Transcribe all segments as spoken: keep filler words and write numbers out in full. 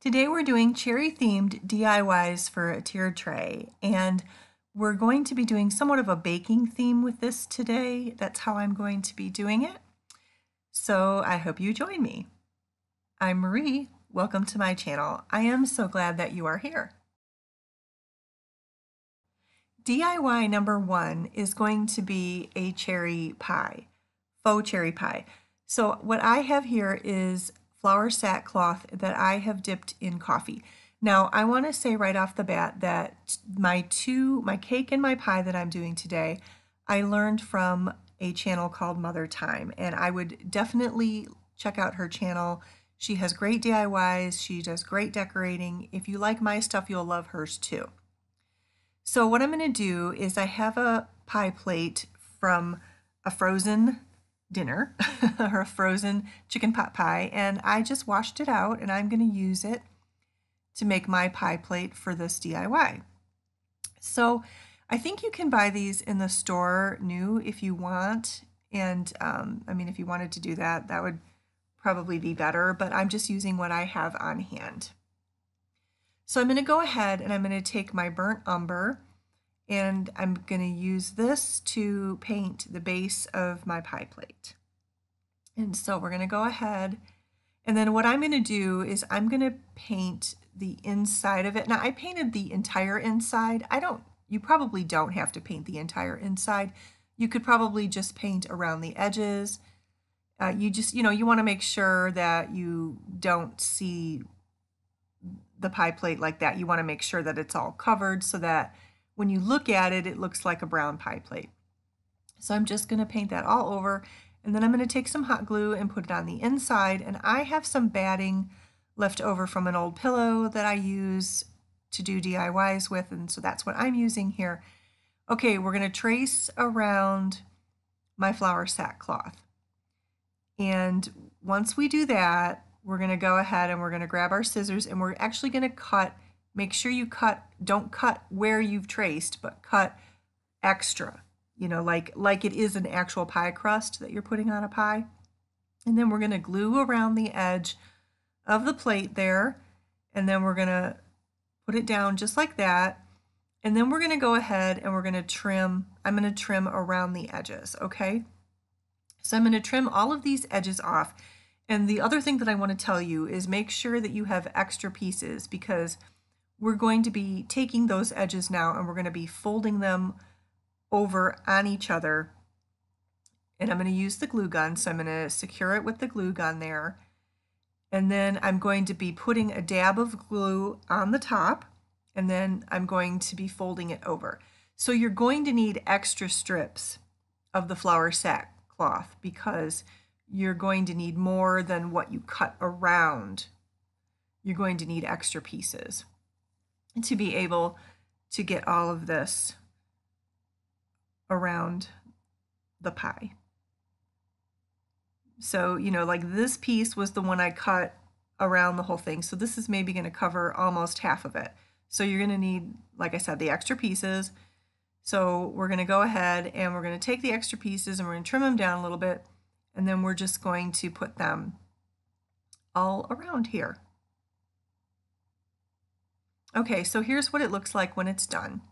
Today we're doing cherry themed D I Ys for a tier tray, and we're going to be doing somewhat of a baking theme with this today. That's how I'm going to be doing it. So I hope you join me. I'm Marie. Welcome to my channel. I am so glad that you are here. D I Y number one is going to be a cherry pie, faux cherry pie. So what I have here is flour sackcloth that I have dipped in coffee. Now, I want to say right off the bat that my two, my cake and my pie that I'm doing today, I learned from a channel called MotherThyme, and I would definitely check out her channel. She has great D I Ys, she does great decorating. If you like my stuff, you'll love hers too. So what I'm going to do is I have a pie plate from a frozen dinner or a frozen chicken pot pie, and I just washed it out, and I'm going to use it to make my pie plate for this D I Y. So I think you can buy these in the store new if you want, and um, I mean, if you wanted to do that, that would probably be better, but I'm just using what I have on hand. So I'm going to go ahead and I'm going to take my burnt umber, and I'm going to use this to paint the base of my pie plate. And so we're going to go ahead, and then what I'm going to do is I'm going to paint the inside of it. Now, I painted the entire inside. I don't, you probably don't have to paint the entire inside. You could probably just paint around the edges. Uh, you just, you know, you want to make sure that you don't see the pie plate like that. You want to make sure that it's all covered so that when you look at it, it looks like a brown pie plate. So I'm just going to paint that all over, and then I'm going to take some hot glue and put it on the inside. And I have some batting left over from an old pillow that I use to do D I Ys with, and so that's what I'm using here. Okay, we're going to trace around my flour sack cloth, and once we do that, we're going to go ahead and we're going to grab our scissors, and we're actually going to cut. Make sure you cut, don't cut where you've traced, but cut extra, you know, like like it is an actual pie crust that you're putting on a pie. And then we're going to glue around the edge of the plate there, and then we're going to put it down just like that, and then we're going to go ahead and we're going to trim, I'm going to trim around the edges, okay? So I'm going to trim all of these edges off, and the other thing that I want to tell you is make sure that you have extra pieces, because we're going to be taking those edges now and we're going to be folding them over on each other, and I'm going to use the glue gun, so I'm going to secure it with the glue gun there. And then I'm going to be putting a dab of glue on the top, and then I'm going to be folding it over. So you're going to need extra strips of the flour sack cloth because you're going to need more than what you cut around. You're going to need extra pieces to be able to get all of this around the pie. So, you know, like this piece was the one I cut around the whole thing. So this is maybe going to cover almost half of it. So you're going to need, like I said, the extra pieces. So we're going to go ahead and we're going to take the extra pieces and we're going to trim them down a little bit. And then we're just going to put them all around here. Okay, so here's what it looks like when it's done.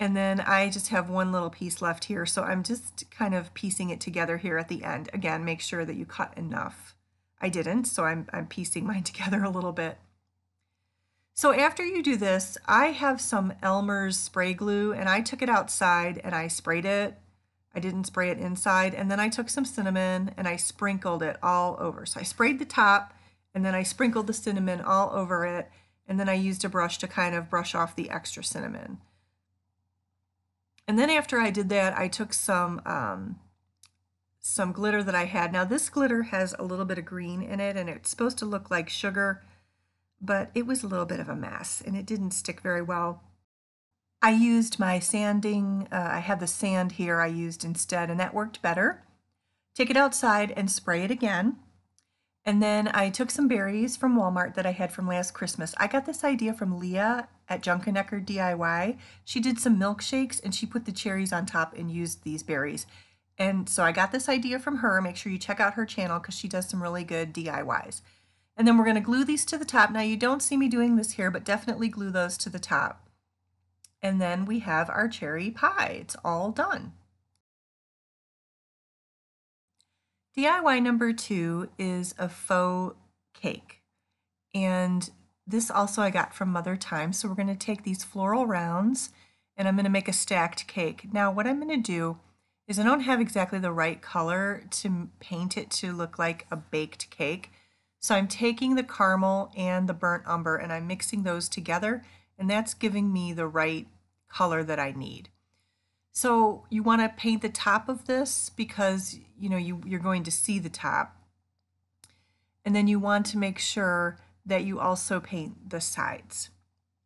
And then I just have one little piece left here, so I'm just kind of piecing it together here at the end. Again, make sure that you cut enough. I didn't, so I'm, I'm piecing mine together a little bit. So after you do this, I have some Elmer's spray glue, and I took it outside and I sprayed it. I didn't spray it inside. And then I took some cinnamon and I sprinkled it all over. So I sprayed the top and then I sprinkled the cinnamon all over it. And then I used a brush to kind of brush off the extra cinnamon. And then after I did that, I took some um, some glitter that I had. Now this glitter has a little bit of green in it, and it's supposed to look like sugar, but it was a little bit of a mess, and it didn't stick very well. I used my sanding, uh, I had the sand here I used instead, and that worked better. Take it outside and spray it again. And then I took some berries from Walmart that I had from last Christmas. I got this idea from Leah at Junkernecker D I Y. She did some milkshakes and she put the cherries on top and used these berries. And so I got this idea from her. Make sure you check out her channel because she does some really good D I Ys. And then we're going to glue these to the top. Now you don't see me doing this here, but definitely glue those to the top. And then we have our cherry pie. It's all done. D I Y number two is a faux cake. And this also I got from MotherThyme. So we're going to take these floral rounds and I'm going to make a stacked cake. Now what I'm going to do is I don't have exactly the right color to paint it to look like a baked cake. So I'm taking the caramel and the burnt umber and I'm mixing those together, and that's giving me the right color that I need. So you want to paint the top of this because you know you, you're going to see the top. And then you want to make sure that you also paint the sides.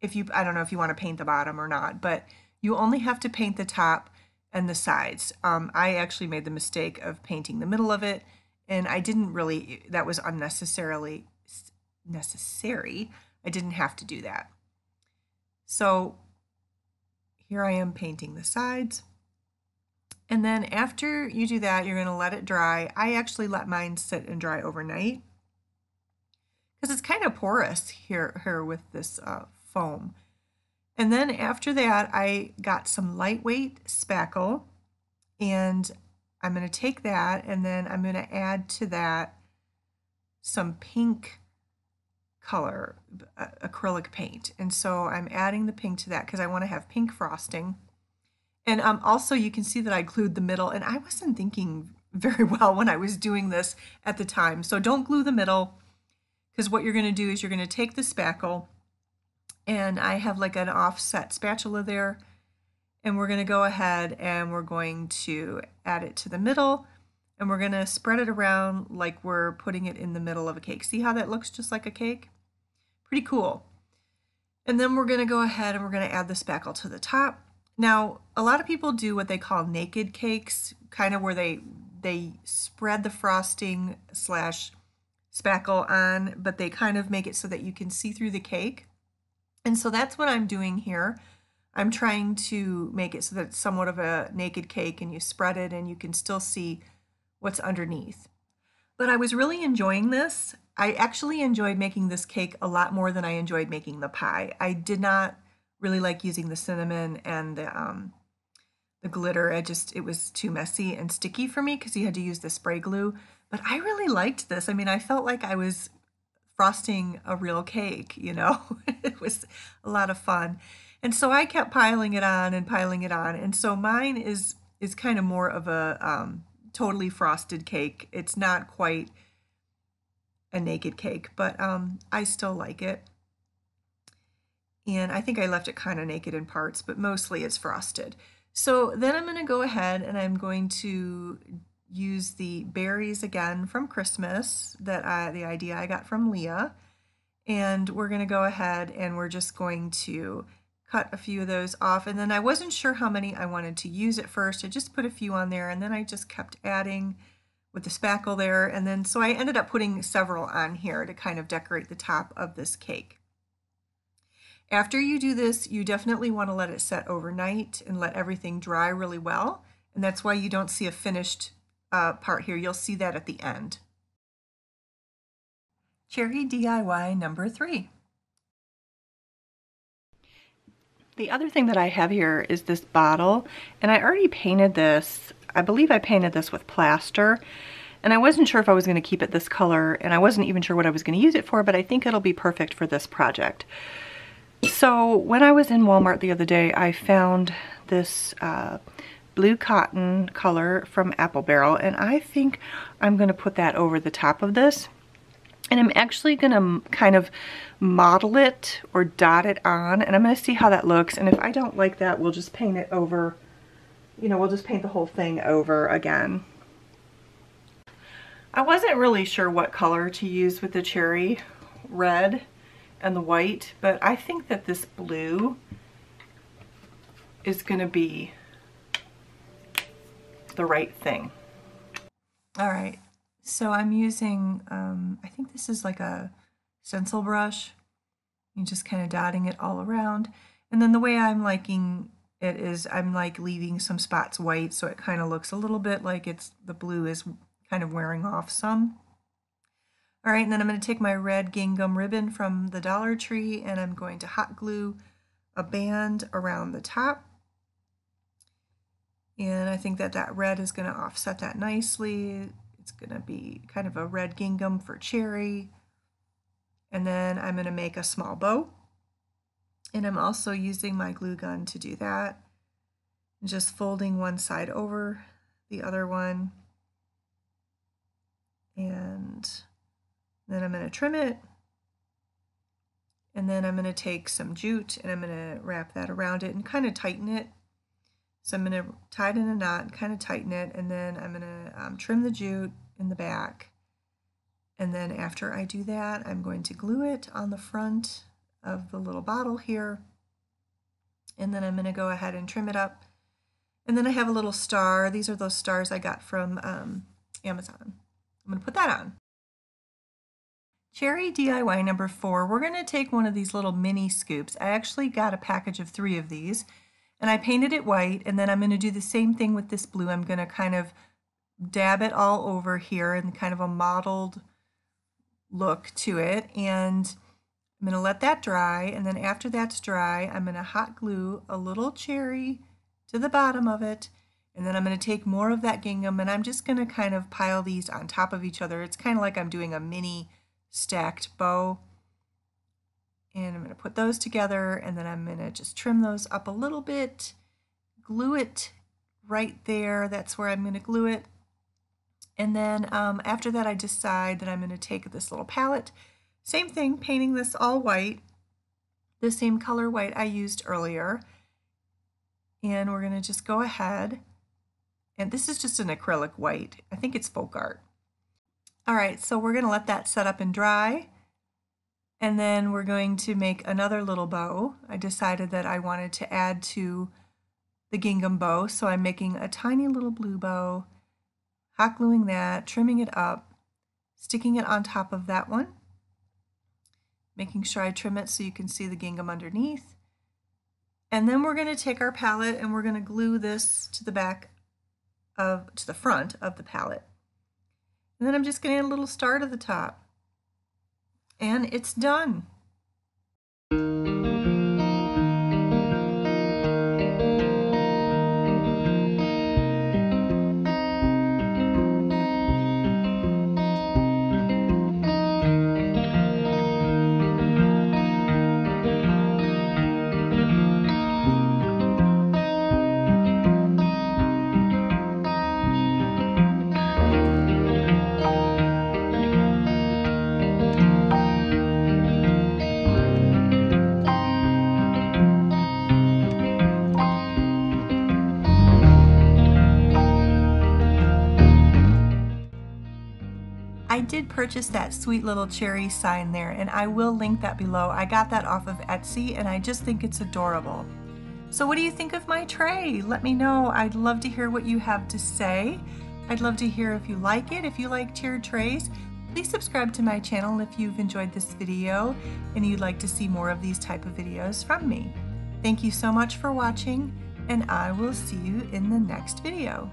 If you, I don't know if you want to paint the bottom or not, but you only have to paint the top and the sides. Um, I actually made the mistake of painting the middle of it, and I didn't really, that was unnecessarily necessary. I didn't have to do that. So here I am painting the sides. And then after you do that, you're going to let it dry. I actually let mine sit and dry overnight because it's kind of porous here, here with this uh, foam. And then after that, I got some lightweight spackle, and I'm going to take that and then I'm going to add to that some pink color uh, acrylic paint. And so I'm adding the pink to that because I want to have pink frosting. And um, also you can see that I glued the middle, and I wasn't thinking very well when I was doing this at the time. So don't glue the middle, because what you're going to do is you're going to take the spackle, and I have like an offset spatula there. And we're going to go ahead and we're going to add it to the middle, and we're going to spread it around like we're putting it in the middle of a cake. See how that looks just like a cake? Pretty cool. And then we're going to go ahead and we're going to add the spackle to the top. Now, a lot of people do what they call naked cakes, kind of where they they spread the frosting slash spackle on, but they kind of make it so that you can see through the cake. And so that's what I'm doing here. I'm trying to make it so that it's somewhat of a naked cake, and you spread it and you can still see what's underneath. But I was really enjoying this. I actually enjoyed making this cake a lot more than I enjoyed making the pie. I did not really like using the cinnamon and the, um, the glitter. I just, it was too messy and sticky for me because you had to use the spray glue. But I really liked this. I mean, I felt like I was frosting a real cake, you know. It was a lot of fun. And so I kept piling it on and piling it on. And so mine is is kind of more of a um, totally frosted cake. It's not quite a naked cake, but um, I still like it. And I think I left it kind of naked in parts, but mostly it's frosted. So then I'm going to go ahead and I'm going to use the berries again from Christmas, that I, the idea I got from Leah. And we're going to go ahead and we're just going to cut a few of those off, and then I wasn't sure how many I wanted to use at first. I just put a few on there, and then I just kept adding with the spackle there, and then so I ended up putting several on here to kind of decorate the top of this cake. After you do this, you definitely want to let it set overnight and let everything dry really well, and that's why you don't see a finished uh, part here. You'll see that at the end. Cherry D I Y number three. The other thing that I have here is this bottle, and I already painted this. I believe I painted this with plaster, and I wasn't sure if I was going to keep it this color, and I wasn't even sure what I was going to use it for, but I think it'll be perfect for this project. So when I was in Walmart the other day, I found this uh, blue cotton color from Apple Barrel, and I think I'm going to put that over the top of this. And I'm actually going to kind of model it or dot it on, and I'm going to see how that looks. And if I don't like that, we'll just paint it over, you know, we'll just paint the whole thing over again. I wasn't really sure what color to use with the cherry red and the white, but I think that this blue is going to be the right thing. All right. So I'm using, um, I think this is like a stencil brush. You're just kind of dotting it all around. And then the way I'm liking it is I'm like leaving some spots white, so it kind of looks a little bit like it's, the blue is kind of wearing off some. All right, and then I'm going to take my red gingham ribbon from the Dollar Tree, and I'm going to hot glue a band around the top. And I think that that red is going to offset that nicely. It's going to be kind of a red gingham for cherry. And then I'm going to make a small bow. And I'm also using my glue gun to do that. I'm just folding one side over the other one. And then I'm going to trim it. And then I'm going to take some jute and I'm going to wrap that around it and kind of tighten it. So I'm going to tie it in a knot and kind of tighten it, and then I'm going to um, trim the jute in the back. And then after I do that, I'm going to glue it on the front of the little bottle here. And then I'm going to go ahead and trim it up. And then I have a little star. These are those stars I got from um, Amazon. I'm going to put that on. Cherry D I Y number four. We're going to take one of these little mini scoops. I actually got a package of three of these. And I painted it white, and then I'm going to do the same thing with this blue. I'm going to kind of dab it all over here in kind of a mottled look to it. And I'm going to let that dry, and then after that's dry, I'm going to hot glue a little cherry to the bottom of it. And then I'm going to take more of that gingham, and I'm just going to kind of pile these on top of each other. It's kind of like I'm doing a mini stacked bow. And I'm going to put those together, and then I'm going to just trim those up a little bit, glue it right there. That's where I'm going to glue it. And then um, after that, I decide that I'm going to take this little palette. Same thing, painting this all white, the same color white I used earlier. And we're going to just go ahead. And this is just an acrylic white. I think it's Folk Art. All right, so we're going to let that set up and dry. And then we're going to make another little bow. I decided that I wanted to add to the gingham bow, so I'm making a tiny little blue bow, hot gluing that, trimming it up, sticking it on top of that one, making sure I trim it so you can see the gingham underneath. And then we're going to take our palette and we're going to glue this to the back of, to the front of the palette. And then I'm just going to add a little star to the top. And it's done. I did purchase that sweet little cherry sign there, and I will link that below. I got that off of Etsy, and I just think it's adorable. So what do you think of my tray? Let me know. I'd love to hear what you have to say. I'd love to hear if you like it. If you like tiered trays, please subscribe to my channel if you've enjoyed this video and you'd like to see more of these type of videos from me. Thank you so much for watching, and I will see you in the next video.